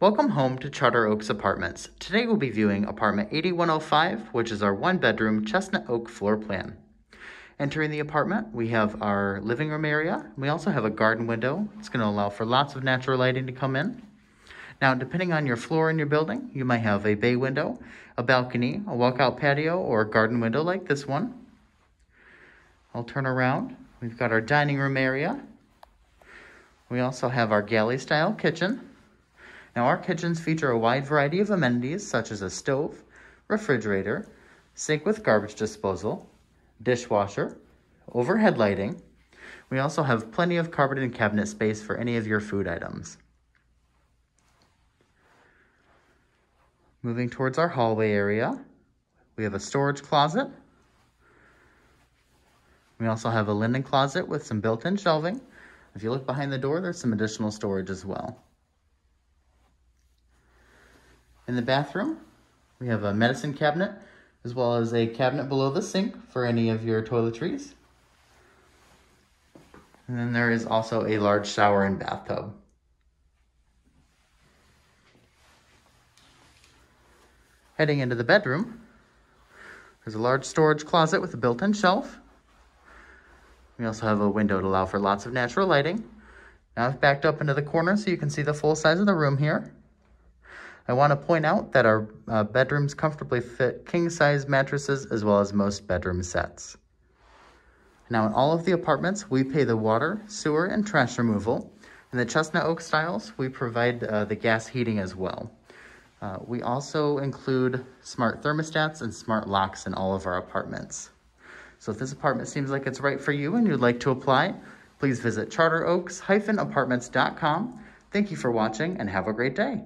Welcome home to Charter Oaks Apartments. Today we'll be viewing apartment 8105, which is our one-bedroom Chestnut Oak floor plan. Entering the apartment, we have our living room area. We also have a garden window. It's going to allow for lots of natural lighting to come in. Now, depending on your floor in your building, you might have a bay window, a balcony, a walkout patio, or a garden window like this one. I'll turn around. We've got our dining room area. We also have our galley-style kitchen. Now, our kitchens feature a wide variety of amenities such as a stove, refrigerator, sink with garbage disposal, dishwasher, overhead lighting. We also have plenty of cupboard and cabinet space for any of your food items. Moving towards our hallway area, we have a storage closet. We also have a linen closet with some built-in shelving. If you look behind the door, there's some additional storage as well. In the bathroom, we have a medicine cabinet, as well as a cabinet below the sink for any of your toiletries. And then there is also a large shower and bathtub. Heading into the bedroom, there's a large storage closet with a built-in shelf. We also have a window to allow for lots of natural lighting. Now I've backed up into the corner so you can see the full size of the room here. I want to point out that our bedrooms comfortably fit king-size mattresses as well as most bedroom sets. Now, in all of the apartments, we pay the water, sewer, and trash removal. In the Chestnut Oak styles, we provide the gas heating as well. We also include smart thermostats and smart locks in all of our apartments. So if this apartment seems like it's right for you and you'd like to apply, please visit charteroaks-apartments.com. Thank you for watching and have a great day.